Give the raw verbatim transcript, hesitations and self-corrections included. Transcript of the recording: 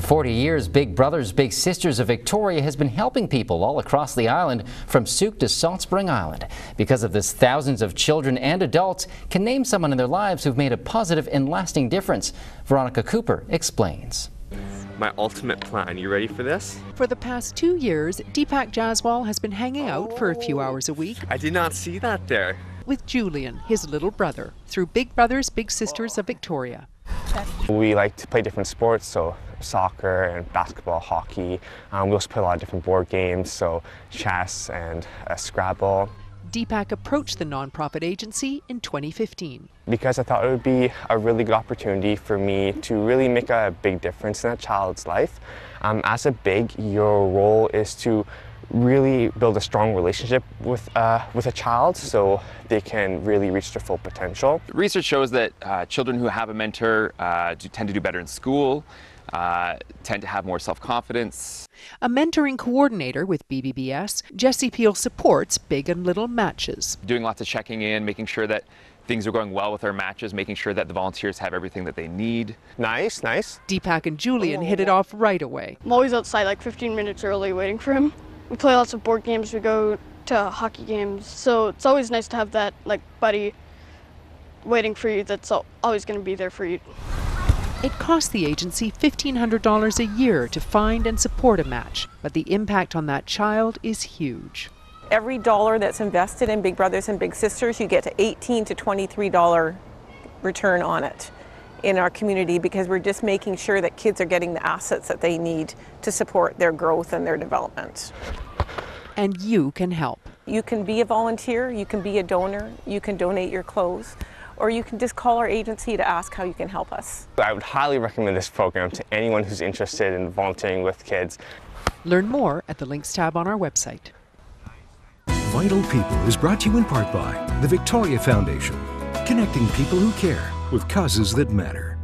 For forty years, Big Brothers, Big Sisters of Victoria has been helping people all across the island, from Sooke to Salt Spring Island. Because of this, thousands of children and adults can name someone in their lives who've made a positive and lasting difference. Veronica Cooper explains. My ultimate plan. You ready for this? For the past two years, Deepak Jaswal has been hanging out oh, for a few hours a week. I did not see that there. With Julian, his little brother, through Big Brothers, Big Sisters of Victoria. We like to play different sports, so soccer and basketball, hockey. Um, we also play a lot of different board games, so chess and uh, Scrabble. Deepak approached the nonprofit agency in twenty fifteen. Because I thought it would be a really good opportunity for me to really make a big difference in a child's life. Um, as a big, your role is to really build a strong relationship with, uh, with a child so they can really reach their full potential. Research shows that uh, children who have a mentor uh, do tend to do better in school, uh, tend to have more self-confidence. A mentoring coordinator with B B B S, Jesse Peel supports big and little matches. Doing lots of checking in, making sure that things are going well with our matches, making sure that the volunteers have everything that they need. Nice, nice. Deepak and Julian oh, hit it off right away. I'm always outside like fifteen minutes early waiting for him. We play lots of board games, we go to hockey games, so it's always nice to have that like buddy waiting for you that's always going to be there for you. It costs the agency fifteen hundred dollars a year to find and support a match, but the impact on that child is huge. Every dollar that's invested in Big Brothers and Big Sisters, you get an eighteen to twenty-three dollar return on it in our community, because we're just making sure that kids are getting the assets that they need to support their growth and their development. And you can help. You can be a volunteer, you can be a donor, you can donate your clothes, or you can just call our agency to ask how you can help us. I would highly recommend this program to anyone who's interested in volunteering with kids. Learn more at the links tab on our website. Vital People is brought to you in part by the Victoria Foundation, connecting people who care with causes that matter.